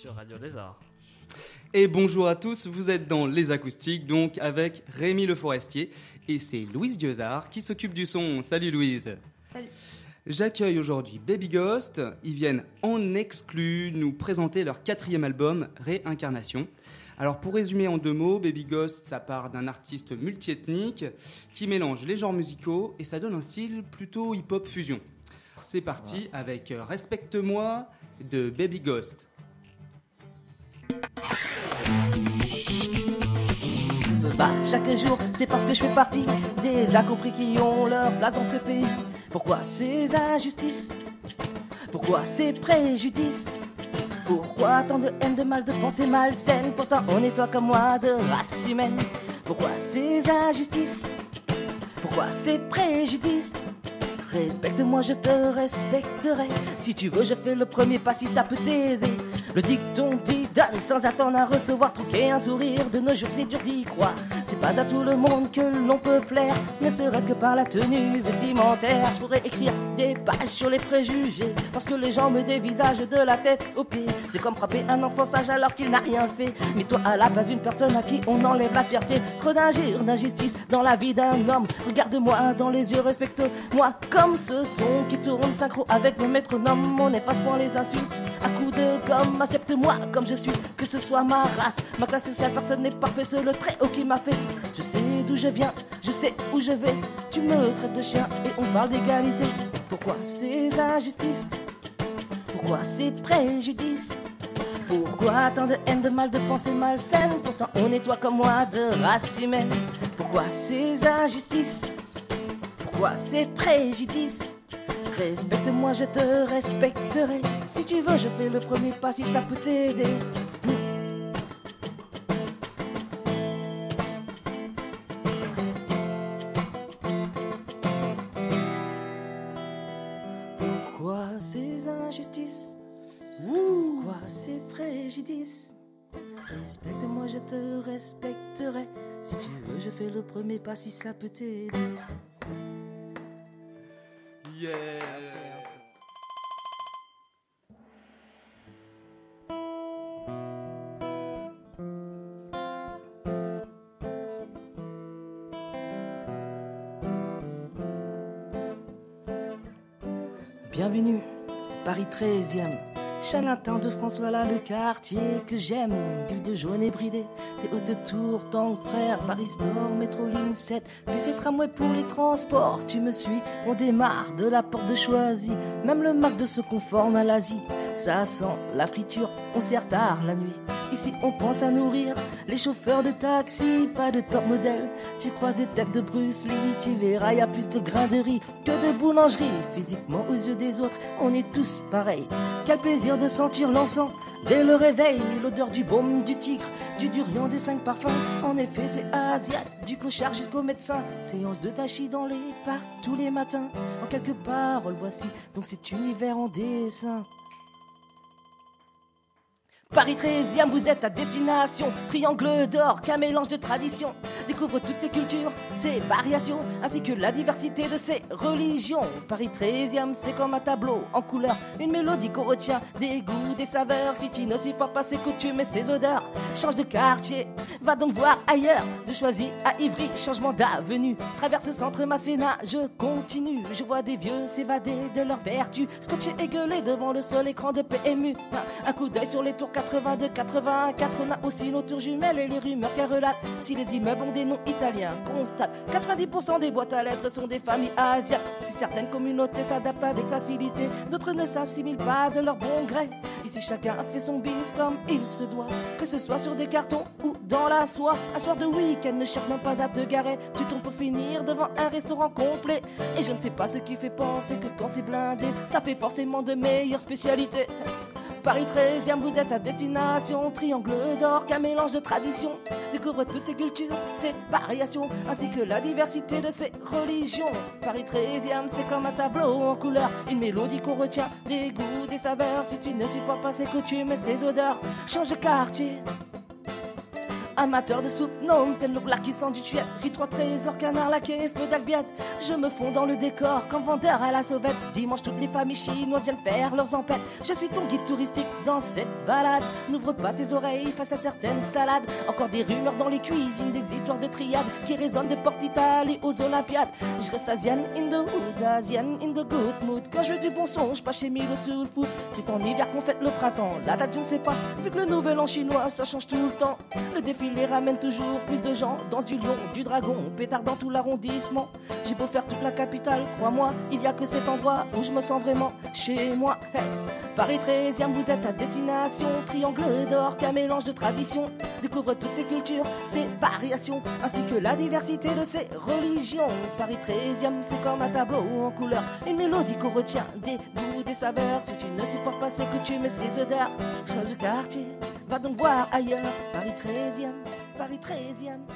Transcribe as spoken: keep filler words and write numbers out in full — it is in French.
sur Radio Lez'Art. Et bonjour à tous, vous êtes dans Les Acoustiques, donc avec Rémi Le Forestier, et c'est Louise Dieuzard qui s'occupe du son. Salut Louise. Salut. J'accueille aujourd'hui Baby Ghost. Ils viennent en exclu nous présenter leur quatrième album, Réincarnation. Alors pour résumer en deux mots, Baby Ghost, ça part d'un artiste multiethnique qui mélange les genres musicaux et ça donne un style plutôt hip-hop fusion. C'est parti ouais. avec Respecte-moi de Baby Ghost. Bah, chaque jour, c'est parce que je fais partie des incompris qui ont leur place dans ce pays. Pourquoi ces injustices? Pourquoi ces préjudices? Pourquoi tant de haine, de mal, de pensée malsaine? Pourtant on est toi comme moi de race humaine. Pourquoi ces injustices? Pourquoi ces préjudices? Respecte-moi, je te respecterai. Si tu veux, je fais le premier pas si ça peut t'aider. Le dicton dit donne sans attendre à recevoir. Troquer un sourire, de nos jours c'est dur d'y croire. C'est pas à tout le monde que l'on peut plaire, ne serait-ce que par la tenue vestimentaire. Je pourrais écrire des pages sur les préjugés, parce que les gens me dévisagent de la tête aux pieds. C'est comme frapper un enfant sage alors qu'il n'a rien fait. Mets-toi à la place d'une personne à qui on enlève la fierté. Trop d'injures, d'injustice dans la vie d'un homme. Regarde-moi dans les yeux, respecte-moi. Comme ce son qui tourne synchro avec le métronome, on efface pour les insultes à coups de gomme. Accepte-moi comme je suis, que ce soit ma race, ma classe sociale, personne n'est parfait, c'est le trait qui m'a fait. Je sais d'où je viens, je sais où je vais. Tu me traites de chien et on parle d'égalité. Pourquoi ces injustices? Pourquoi ces préjudices? Pourquoi tant de haine, de mal, de pensée malsaine? Pourtant on est toi comme moi de race humaine. Pourquoi ces injustices? Pourquoi ces préjudices? Respecte-moi, je te respecterai. Si tu veux, je fais le premier pas si ça peut t'aider. Pourquoi ces injustices? Pourquoi ces préjudices? Respecte-moi, je te respecterai. Si tu veux, je fais le premier pas si ça peut t'aider. Yeah. Bienvenue, Paris treizième, Chinatown de France, voilà le quartier que j'aime. Ville de jaune et bridée, des hautes tours, tant frère, Paris Store, métro ligne sept, puis ces tramways pour les transports. Tu me suis, on démarre de la porte de Choisy. Même le McDo se conforme à l'Asie. Ça sent la friture, on sert tard la nuit. Ici on pense à nourrir les chauffeurs de taxi, pas de top modèle. Tu croises des têtes de Bruce Lee, tu verras y a plus de grains de riz que de boulangerie. Physiquement aux yeux des autres, on est tous pareils. Quel plaisir de sentir l'encens dès le réveil, l'odeur du baume du tigre, du durian, des cinq parfums. En effet c'est asiat, du clochard jusqu'au médecin. Séance de tachis dans les parcs tous les matins. En quelques paroles voici donc cet univers en dessin. Paris treizième, vous êtes à destination. Triangle d'or, qu'un mélange de traditions. Découvre toutes ces cultures, ces variations, ainsi que la diversité de ces religions. Paris treizième, c'est comme un tableau en couleur, une mélodie qu'on retient, des goûts, des saveurs. Si tu ne supportes pas ses coutumes et ses odeurs, change de quartier, va donc voir ailleurs. De Choisy à Ivry, changement d'avenue, traverse le centre Masséna, je continue. Je vois des vieux s'évader de leur vertu, scotchés et gueuler devant le seul écran de P M U. Un coup d'œil sur les tours quatre-vingt-deux quatre-vingt-quatre, on a aussi nos tours jumelles et les rumeurs qu'elles relatent. Si les immeubles ont des noms italiens, constate quatre-vingt-dix pour cent des boîtes à lettres sont des familles asiatiques. Si certaines communautés s'adaptent avec facilité, d'autres ne s'assimilent pas de leur bon gré. Ici chacun a fait son bis comme il se doit, que ce soit sur des cartons ou dans la soie. Un soir de week-end, ne cherche même pas à te garer, tu tombes pour finir devant un restaurant complet. Et je ne sais pas ce qui fait penser que quand c'est blindé, ça fait forcément de meilleures spécialités. Paris treizième, vous êtes à destination. Triangle d'or, qu'un mélange de traditions. Découvre toutes ces cultures, ces variations, ainsi que la diversité de ces religions. Paris treizième, c'est comme un tableau en couleur, une mélodie qu'on retient, des goûts, des saveurs. Si tu ne supportes pas ses coutumes et ses odeurs, change de quartier. Amateur de soupe, non, pleine de blagues qui sent du tuette. Riz, trois trésors, canard laqué, feu d'albiette. Je me fonds dans le décor, comme vendeur à la sauvette. Dimanche, toutes les familles chinoises viennent faire leurs emplettes. Je suis ton guide touristique dans cette balade. N'ouvre pas tes oreilles face à certaines salades. Encore des rumeurs dans les cuisines, des histoires de triades qui résonnent des portes d'Italie aux Olympiades. Je reste asienne in the hood, asienne in the good mood. Quand je veux du bon son, je passe chez Milo Soul Food. C'est en hiver qu'on fête le printemps, la date je ne sais pas. Vu que le nouvel an chinois, ça change tout le temps. Le défi les ramène toujours plus de gens. Danse du lion, du dragon, pétard dans tout l'arrondissement. J'ai beau faire toute la capitale, crois-moi, il y a que cet endroit où je me sens vraiment chez moi. Hey. Paris treizième, vous êtes à destination. Triangle d'or, qu'un mélange de traditions. Découvre toutes ces cultures, ces variations, ainsi que la diversité de ces religions. Paris treizième, c'est comme un tableau en couleur, une mélodie qu'on retient, des goûts, des saveurs. Si tu ne supportes pas ces coutumes et ces odeurs, change de quartier, va donc voir ailleurs. Paris treizième, Paris treizième.